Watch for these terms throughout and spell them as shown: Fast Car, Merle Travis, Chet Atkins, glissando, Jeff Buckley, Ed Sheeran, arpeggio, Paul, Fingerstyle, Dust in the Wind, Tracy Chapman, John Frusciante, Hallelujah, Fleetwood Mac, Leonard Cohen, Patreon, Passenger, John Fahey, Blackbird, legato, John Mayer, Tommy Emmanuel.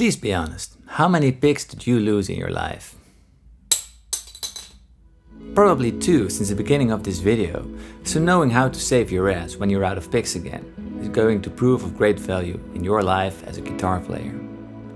Please be honest, how many pigs did you lose in your life? Probably two since the beginning of this video, so knowing how to save your ass when you're out of pigs again is going to prove of great value in your life as a guitar player.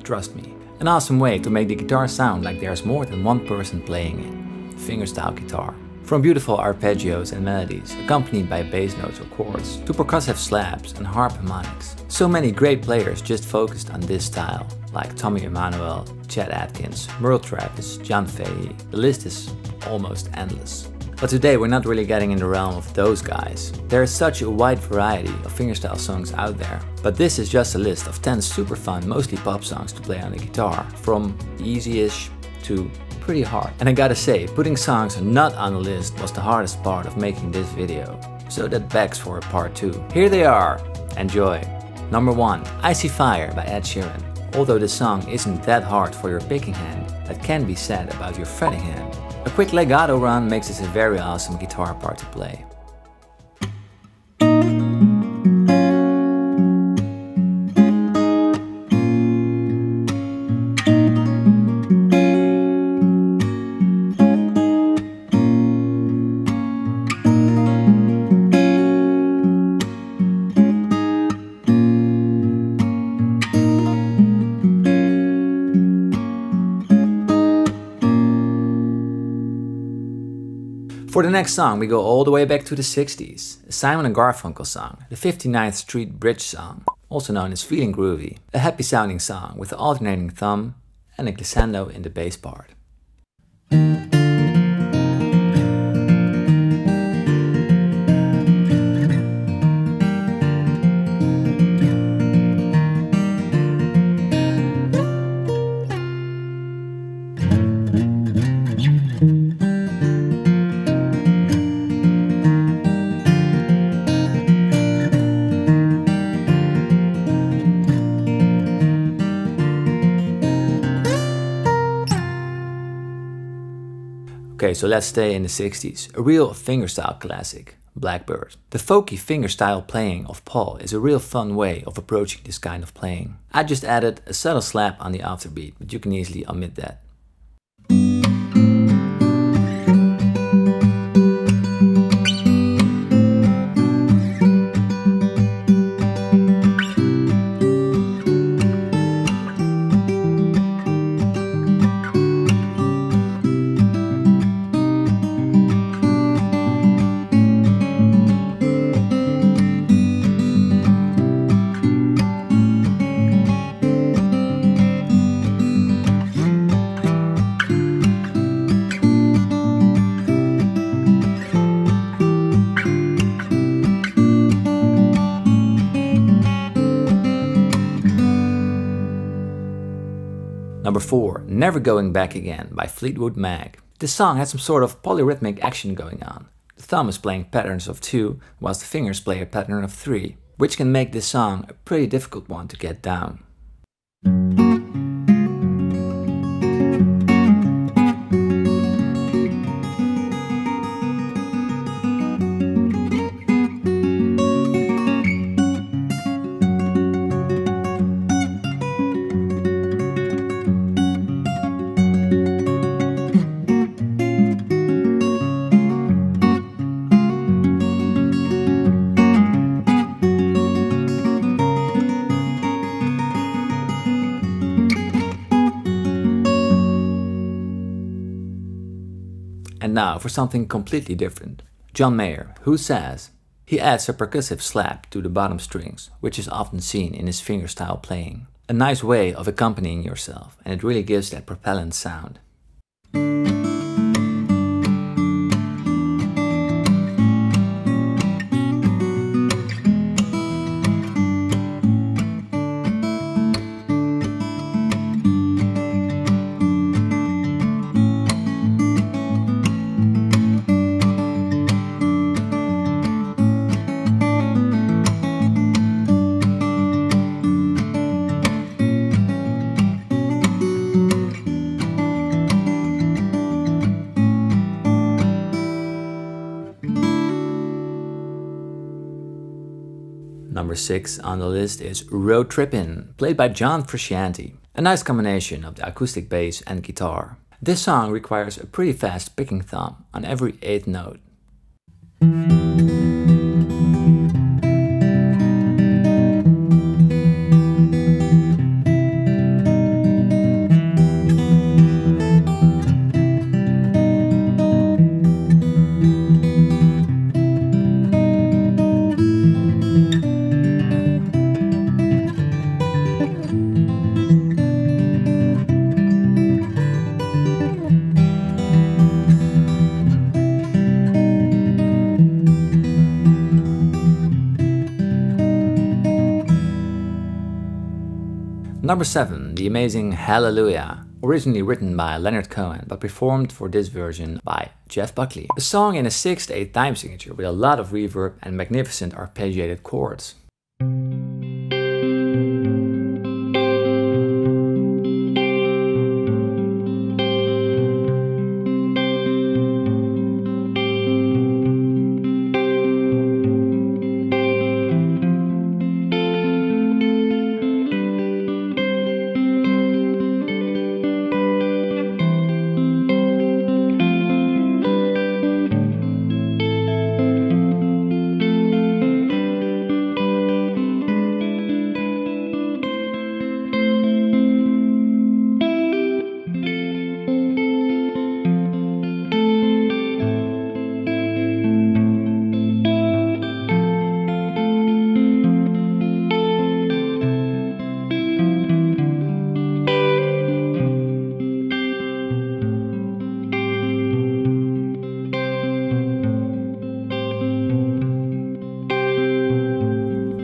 Trust me, an awesome way to make the guitar sound like there's more than one person playing it. Fingerstyle guitar. From beautiful arpeggios and melodies, accompanied by bass notes or chords, to percussive slaps and harp harmonics. So many great players just focused on this style, like Tommy Emmanuel, Chet Atkins, Merle Travis, John Fahey. The list is almost endless. But today we're not really getting in the realm of those guys. There is such a wide variety of fingerstyle songs out there. But this is just a list of 10 super fun, mostly pop songs to play on the guitar, from easy-ish to pretty hard. And I gotta say, putting songs not on the list was the hardest part of making this video. So that begs for a part 2. Here they are! Enjoy! Number 1. Icy Fire by Ed Sheeran. Although this song isn't that hard for your picking hand, that can be said about your fretting hand. A quick legato run makes this a very awesome guitar part to play. For the next song, we go all the way back to the 60s, a Simon & Garfunkel song, the 59th Street Bridge song, also known as Feeling Groovy, a happy sounding song with an alternating thumb and a glissando in the bass part. Okay, so let's stay in the 60s, a real fingerstyle classic, Blackbird. The folky fingerstyle playing of Paul is a real fun way of approaching this kind of playing. I just added a subtle slap on the afterbeat, but you can easily omit that. Number 4, Never Going Back Again by Fleetwood Mac. This song has some sort of polyrhythmic action going on. The thumb is playing patterns of 2, whilst the fingers play a pattern of 3, which can make this song a pretty difficult one to get down. Now for something completely different. John Mayer, Who Says? He adds a percussive slap to the bottom strings, which is often seen in his fingerstyle playing. A nice way of accompanying yourself, and it really gives that propellant sound. Number 6 on the list is Road Trippin', played by John Frusciante. A nice combination of the acoustic bass and guitar. This song requires a pretty fast picking thumb on every eighth note. Number 7, the amazing Hallelujah, originally written by Leonard Cohen, but performed for this version by Jeff Buckley. A song in a 6/8 time signature with a lot of reverb and magnificent arpeggiated chords.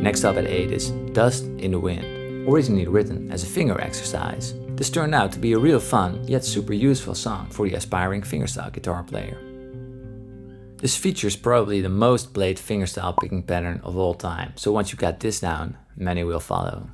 Next up at 8 is Dust in the Wind, originally written as a finger exercise. This turned out to be a real fun yet super useful song for the aspiring fingerstyle guitar player. This features probably the most played fingerstyle picking pattern of all time, so once you got this down, many will follow.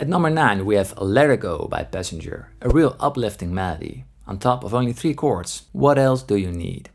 At number 9 we have Let Her Go by Passenger, a real uplifting melody, on top of only 3 chords. What else do you need?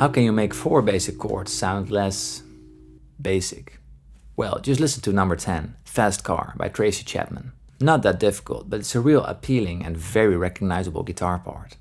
How can you make 4 basic chords sound less basic? Well, just listen to number 10, Fast Car by Tracy Chapman. Not that difficult, but it's a real appealing and very recognizable guitar part.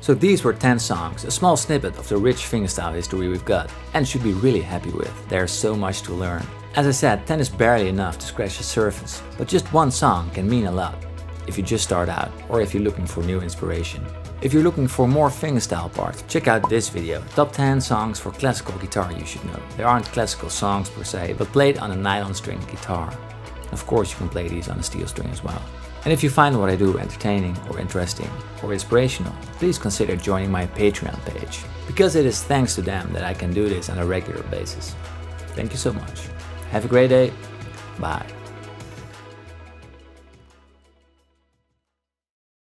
So these were 10 songs, a small snippet of the rich fingerstyle history we've got, and should be really happy with. There's so much to learn. As I said, 10 is barely enough to scratch the surface, but just one song can mean a lot, if you just start out, or if you're looking for new inspiration. If you're looking for more fingerstyle parts, check out this video, Top 10 Songs for Classical Guitar You Should Know. There aren't classical songs per se, but played on a nylon string guitar. Of course you can play these on a steel string as well. And if you find what I do entertaining or interesting or inspirational, please consider joining my Patreon page. because it is thanks to them that I can do this on a regular basis. Thank you so much. Have a great day. Bye.